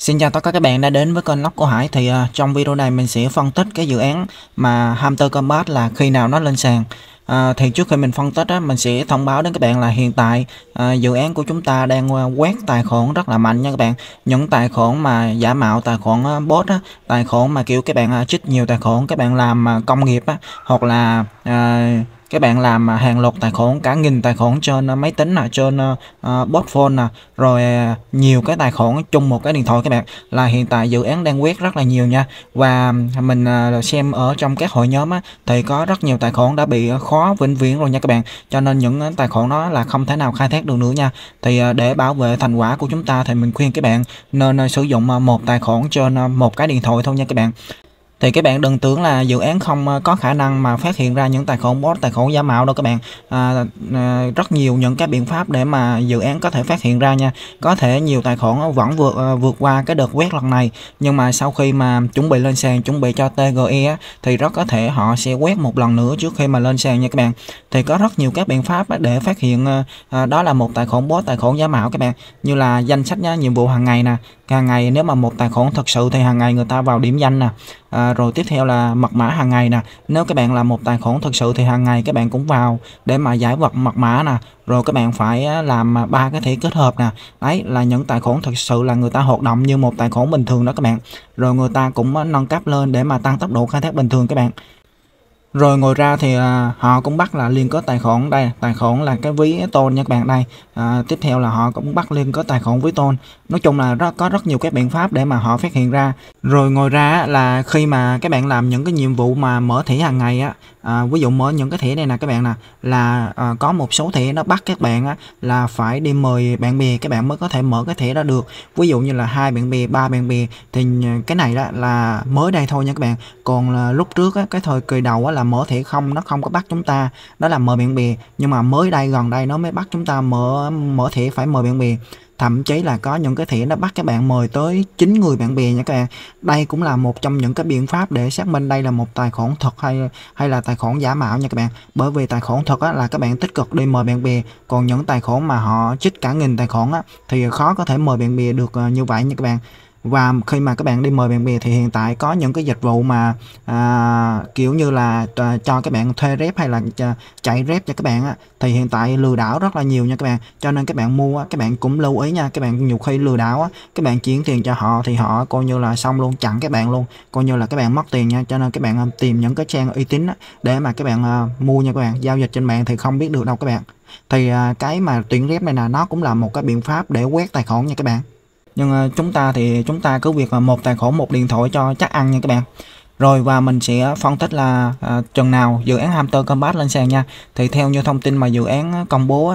Xin chào tất cả các bạn đã đến với kênh Lóc của Hải. Thì trong video này mình sẽ phân tích cái dự án mà Hamster Kombat là khi nào nó lên sàn. Thì trước khi mình phân tích mình sẽ thông báo đến các bạn là hiện tại dự án của chúng ta đang quét tài khoản rất là mạnh nha các bạn. Những tài khoản mà giả mạo, tài khoản bot, tài khoản mà kiểu các bạn chích nhiều tài khoản, các bạn làm công nghiệp hoặc là các bạn làm hàng loạt tài khoản, cả nghìn tài khoản trên máy tính, trên bot phone, rồi nhiều cái tài khoản chung một cái điện thoại các bạn, là hiện tại dự án đang quét rất là nhiều nha. Và mình xem ở trong các hội nhóm thì có rất nhiều tài khoản đã bị khóa vĩnh viễn rồi nha các bạn. Cho nên những tài khoản đó là không thể nào khai thác được nữa nha. Thì để bảo vệ thành quả của chúng ta thì mình khuyên các bạn nên sử dụng một tài khoản trên một cái điện thoại thôi nha các bạn. Thì các bạn đừng tưởng là dự án không có khả năng mà phát hiện ra những tài khoản bot, tài khoản giả mạo đâu các bạn. Rất nhiều những cái biện pháp để mà dự án có thể phát hiện ra nha. Có thể nhiều tài khoản vẫn vượt qua cái đợt quét lần này, nhưng mà sau khi mà chuẩn bị lên sàn, chuẩn bị cho TGE thì rất có thể họ sẽ quét một lần nữa trước khi mà lên sàn nha các bạn. Thì có rất nhiều các biện pháp để phát hiện đó là một tài khoản bot, tài khoản giả mạo các bạn. Như là danh sách nhá, nhiệm vụ hàng ngày nè. Hàng ngày nếu mà một tài khoản thật sự thì hàng ngày người ta vào điểm danh nè. Rồi tiếp theo là mật mã hàng ngày nè. Nếu các bạn là một tài khoản thực sự thì hàng ngày các bạn cũng vào để mà giải mật mã nè. Rồi các bạn phải làm ba cái thẻ kết hợp nè. Đấy là những tài khoản thực sự là người ta hoạt động như một tài khoản bình thường đó các bạn. Rồi người ta cũng nâng cấp lên để mà tăng tốc độ khai thác bình thường các bạn. Rồi ngồi ra thì họ cũng bắt là liên kết tài khoản, đây tài khoản là cái ví TON nha các bạn. Đây tiếp theo là họ cũng bắt liên kết tài khoản ví TON. Nói chung là có rất nhiều các biện pháp để mà họ phát hiện ra. Rồi ngồi ra là khi mà các bạn làm những cái nhiệm vụ mà mở thẻ hàng ngày á, ví dụ mở những cái thẻ này nè các bạn nè, là có một số thẻ nó bắt các bạn là phải đi mời bạn bè các bạn mới có thể mở cái thẻ đó được. Ví dụ như là 2 bạn bè, 3 bạn bè thì cái này đó là mới đây thôi nha các bạn. Còn là lúc trước cái thời kỳ đầu là mở thẻ không, nó không có bắt chúng ta đó là mời bạn bè, nhưng mà mới đây gần đây nó mới bắt chúng ta mở thẻ phải mời bạn bè. Thậm chí là có những cái thẻ nó bắt các bạn mời tới 9 người bạn bè nha các bạn. Đây cũng là một trong những cái biện pháp để xác minh đây là một tài khoản thật hay là tài khoản giả mạo nha các bạn. Bởi vì tài khoản thật là các bạn tích cực đi mời bạn bè, còn những tài khoản mà họ chích cả nghìn tài khoản thì khó có thể mời bạn bè được như vậy nha các bạn. Và khi mà các bạn đi mời bạn bè thì hiện tại có những cái dịch vụ mà kiểu như là cho các bạn thuê rep hay là chạy rep cho các bạn thì hiện tại lừa đảo rất là nhiều nha các bạn. Cho nên các bạn mua các bạn cũng lưu ý nha các bạn. Nhiều khi lừa đảo các bạn chuyển tiền cho họ thì họ coi như là xong luôn, chặn các bạn luôn, coi như là các bạn mất tiền nha. Cho nên các bạn tìm những cái trang uy tín để mà các bạn mua nha các bạn. Giao dịch trên mạng thì không biết được đâu các bạn. Thì cái mà tuyển rep này là nó cũng là một cái biện pháp để quét tài khoản nha các bạn. Nhưng chúng ta cứ việc một tài khoản một điện thoại cho chắc ăn nha các bạn. Rồi và mình sẽ phân tích là chừng nào dự án Hamster Kombat lên sàn nha. Thì theo như thông tin mà dự án công bố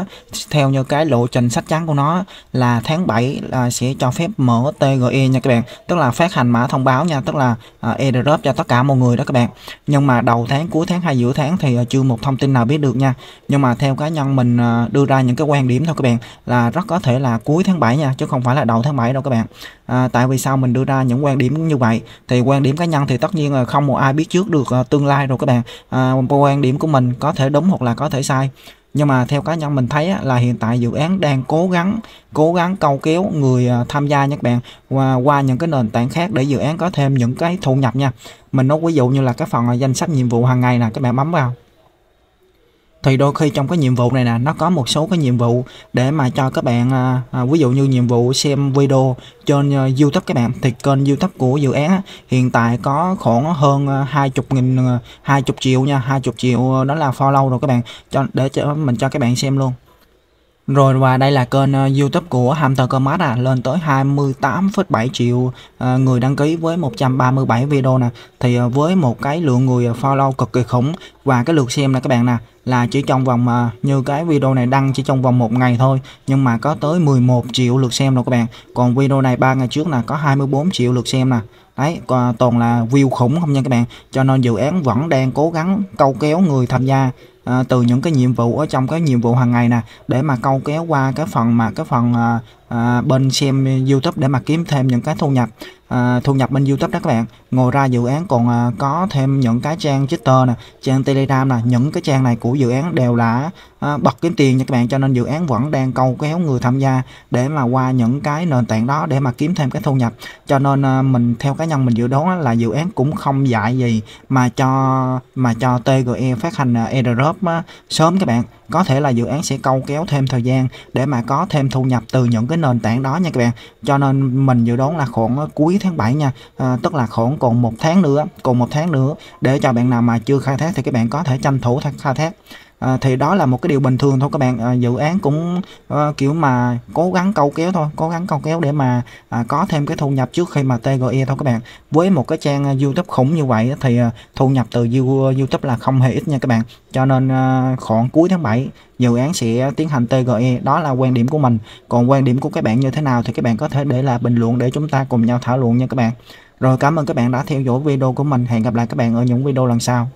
theo như cái lộ trình sách trắng của nó là tháng 7 là sẽ cho phép mở TGE nha các bạn. Tức là phát hành mã thông báo nha, tức là airdrop cho tất cả mọi người đó các bạn. Nhưng mà đầu tháng, cuối tháng hay giữa tháng thì chưa một thông tin nào biết được nha. Nhưng mà theo cá nhân mình đưa ra những cái quan điểm thôi các bạn, là rất có thể là cuối tháng 7 nha, chứ không phải là đầu tháng 7 đâu các bạn. Tại vì sao mình đưa ra những quan điểm như vậy? Thì quan điểm cá nhân thì tất nhiên là không một ai biết trước được tương lai rồi các bạn. Quan điểm của mình có thể đúng hoặc là có thể sai, nhưng mà theo cá nhân mình thấy là hiện tại dự án đang cố gắng câu kéo người tham gia nha các bạn, qua những cái nền tảng khác để dự án có thêm những cái thu nhập nha. Mình nói ví dụ như là cái phần danh sách nhiệm vụ hàng ngày nè, các bạn bấm vào thì đôi khi trong cái nhiệm vụ này nè nó có một số cái nhiệm vụ để mà cho các bạn ví dụ như nhiệm vụ xem video trên YouTube các bạn. Thì kênh YouTube của dự án hiện tại có khoảng hơn 20 triệu nha, 20 triệu đó là follow rồi các bạn, để mình cho các bạn xem luôn. Rồi và đây là kênh YouTube của Hamster Kombat lên tới 28,7 triệu người đăng ký với 137 video nè. Thì với một cái lượng người follow cực kỳ khủng, và cái lượt xem nè các bạn nè là chỉ trong vòng như cái video này đăng chỉ trong vòng 1 ngày thôi nhưng mà có tới 11 triệu lượt xem rồi các bạn. Còn video này 3 ngày trước là có 24 triệu lượt xem nè. Đấy, toàn là view khủng không nha các bạn. Cho nên dự án vẫn đang cố gắng câu kéo người tham gia từ những cái nhiệm vụ ở trong cái nhiệm vụ hàng ngày nè, để mà câu kéo qua cái phần bên xem YouTube để mà kiếm thêm những cái thu nhập bên YouTube đó các bạn. Ngồi ra dự án còn có thêm những cái trang Twitter nè, trang Telegram nè, những cái trang này của dự án đều là bật kiếm tiền nha các bạn, cho nên dự án vẫn đang câu kéo người tham gia để mà qua những cái nền tảng đó để mà kiếm thêm cái thu nhập. Cho nên mình theo cá nhân mình dự đoán là dự án cũng không dạy gì mà cho TGE phát hành airdrop sớm các bạn. Có thể là dự án sẽ câu kéo thêm thời gian để mà có thêm thu nhập từ những cái nền tảng đó nha các bạn. Cho nên mình dự đoán là khoảng cuối tháng 7 nha, tức là khoảng còn một tháng nữa, để cho bạn nào mà chưa khai thác thì các bạn có thể tranh thủ khai thác. Thì đó là một cái điều bình thường thôi các bạn. Dự án cũng kiểu mà cố gắng câu kéo thôi, để mà có thêm cái thu nhập trước khi mà TGE thôi các bạn. Với một cái trang YouTube khủng như vậy thì thu nhập từ YouTube là không hề ít nha các bạn. Cho nên khoảng cuối tháng 7 dự án sẽ tiến hành TGE. Đó là quan điểm của mình. Còn quan điểm của các bạn như thế nào thì các bạn có thể để lại bình luận để chúng ta cùng nhau thảo luận nha các bạn. Rồi, cảm ơn các bạn đã theo dõi video của mình. Hẹn gặp lại các bạn ở những video lần sau.